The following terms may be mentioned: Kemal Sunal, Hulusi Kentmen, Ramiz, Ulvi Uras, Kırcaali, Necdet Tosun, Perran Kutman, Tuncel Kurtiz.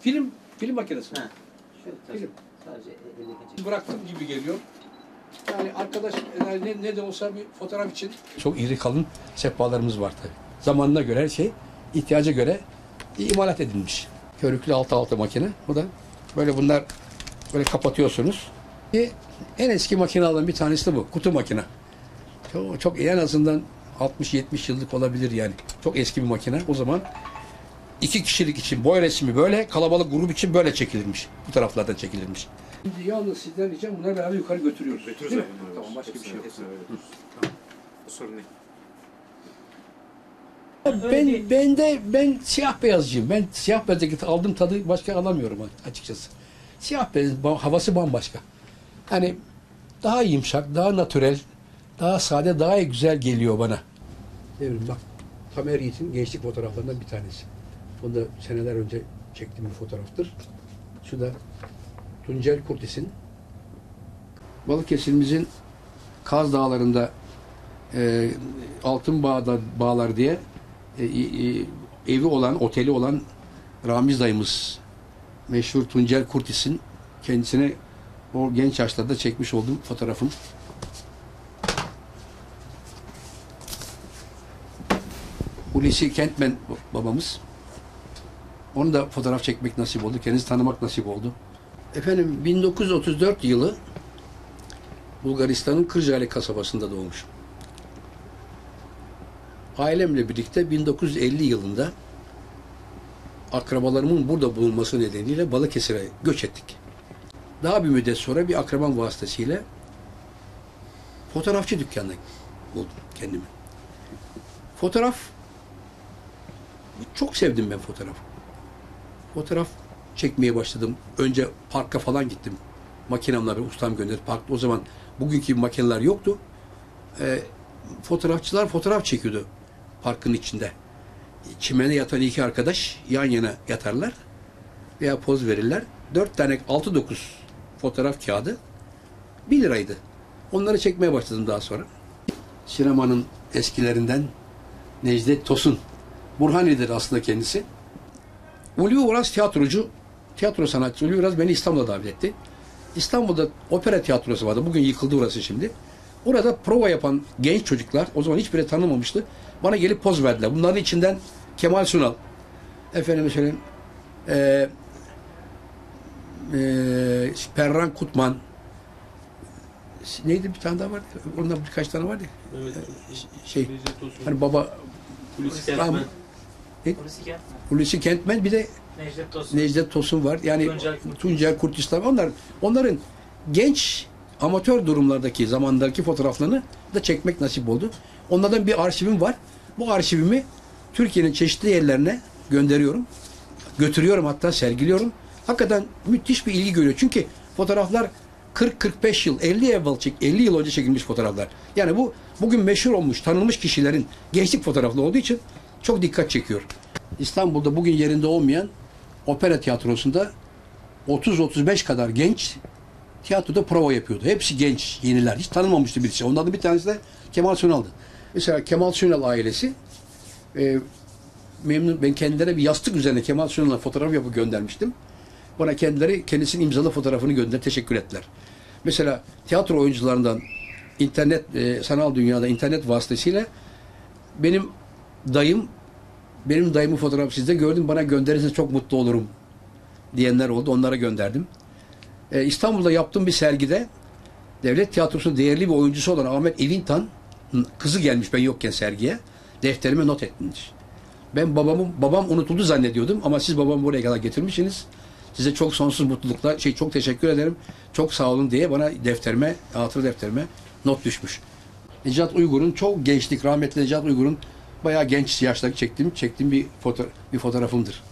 Film makinesi. Ha. Film. Sadece bıraktım gibi geliyor. Yani arkadaş ne de olsa bir fotoğraf için. Çok iri kalın sehpalarımız var tabii. Zamanına göre her şey, ihtiyaca göre imalat edilmiş. Körüklü 6x6 makine. Bu da böyle bunlar böyle kapatıyorsunuz. En eski makinelerden bir tanesi de bu. Kutu makine. Çok en azından 60-70 yıllık olabilir yani. Çok eski bir makine. O zaman 2 kişilik için boy resmi böyle, kalabalık grup için böyle çekilirmiş. Bu taraflardan çekilirmiş. Şimdi yalnız sizden ricam bunları beraber yukarı götürüyoruz. Götürürüz. Tamam, başka bir şey yok. Tamam. O sorun değil. Ben siyah beyazcıyım. Ben siyah bezdeki aldığım tadı başka alamıyorum açıkçası. Siyah beyaz havası bambaşka. Hani daha yumuşak, daha natürel, daha sade, daha güzel geliyor bana. Devrim bak, Tamer Yiğit'in gençlik fotoğraflarından bir tanesi. Bunu da seneler önce çektiğim bir fotoğraftır. Şu da Tuncel Kurtiz'in. Balıkesir'imizin Kaz Dağları'nda Altın Bağlar diye evi olan, oteli olan Ramiz dayımız, meşhur Tuncel Kurtiz'in kendisine o genç yaşlarda çekmiş olduğum fotoğrafım. Hulusi Kentmen babamız. Onu da fotoğraf çekmek nasip oldu. Kendisi tanımak nasip oldu. Efendim 1934 yılı Bulgaristan'ın Kırcaali kasabasında doğmuşum. Ailemle birlikte 1950 yılında akrabalarımın burada bulunması nedeniyle Balıkesir'e göç ettik. Daha bir müddet sonra bir akraban vasıtasıyla fotoğrafçı dükkanına buldum kendimi. Fotoğraf, çok sevdim ben fotoğrafı. Fotoğraf çekmeye başladım. Önce parka falan gittim. Makinemle bir ustam gönderdi. Parkta o zaman bugünkü makineler yoktu. Fotoğrafçılar fotoğraf çekiyordu parkın içinde. Çimene yatan iki arkadaş yan yana yatarlar veya poz verirler. 4 tane 6-9 fotoğraf kağıdı 1 liraydı. Onları çekmeye başladım daha sonra. Sinemanın eskilerinden Necdet Tosun. Burhanelidir aslında kendisi. Ulvi Uras tiyatro sanatçısı Ulvi Uras beni İstanbul'a davet etti. İstanbul'da opera tiyatrosu vardı. Bugün yıkıldı orası şimdi. Orada prova yapan genç çocuklar, o zaman hiçbiri tanınmamıştı. Bana gelip poz verdiler. Bunların içinden Kemal Sunal, efendime söyleyeyim, Perran Kutman, neydi bir tane daha vardı? Ondan birkaç tane vardı. Evet. Hani baba... Hulusi Kentmen, bir de Necdet Tosun var. Yani Tuncel Kurtiz. Onların genç amatör durumlardaki zamandaki fotoğraflarını da çekmek nasip oldu. Onlardan bir arşivim var. Bu arşivimi Türkiye'nin çeşitli yerlerine gönderiyorum. Götürüyorum, hatta sergiliyorum. Hakikaten müthiş bir ilgi görüyor. Çünkü fotoğraflar 40-45 yıl, 50 yıl önce çekilmiş fotoğraflar. Yani bu bugün meşhur olmuş, tanınmış kişilerin gençlik fotoğrafları olduğu için çok dikkat çekiyor. İstanbul'da bugün yerinde olmayan opera tiyatrosunda 30-35 kadar genç tiyatroda prova yapıyordu. Hepsi genç, yeniler. Hiç tanınmamıştı birisi. Onlardan bir tanesi de Kemal Sunal'dı. Mesela Kemal Sunal ailesi ben kendilerine bir yastık üzerine Kemal Sunal'a fotoğraf yapıp göndermiştim. Bana kendisinin imzalı fotoğrafını gönder, teşekkür ettiler. Mesela tiyatro oyuncularından sanal dünyada internet vasıtasıyla benim dayımın fotoğrafı sizde gördüm, bana gönderirseniz çok mutlu olurum diyenler oldu. Onlara gönderdim. İstanbul'da yaptığım bir sergide Devlet Tiyatrosu'nun değerli bir oyuncusu olan Ahmet Elintan'ın kızı gelmiş ben yokken sergiye. Defterime not etmiş. Ben babam unutuldu zannediyordum ama siz babamı buraya kadar getirmişsiniz. Size çok sonsuz mutluluklar, çok teşekkür ederim, çok sağ olun diye bana hatıra defterime not düşmüş. Necat Uygur'un rahmetli Necat Uygur'un bayağı genç yaşta çektiğim bir fotoğrafımdır.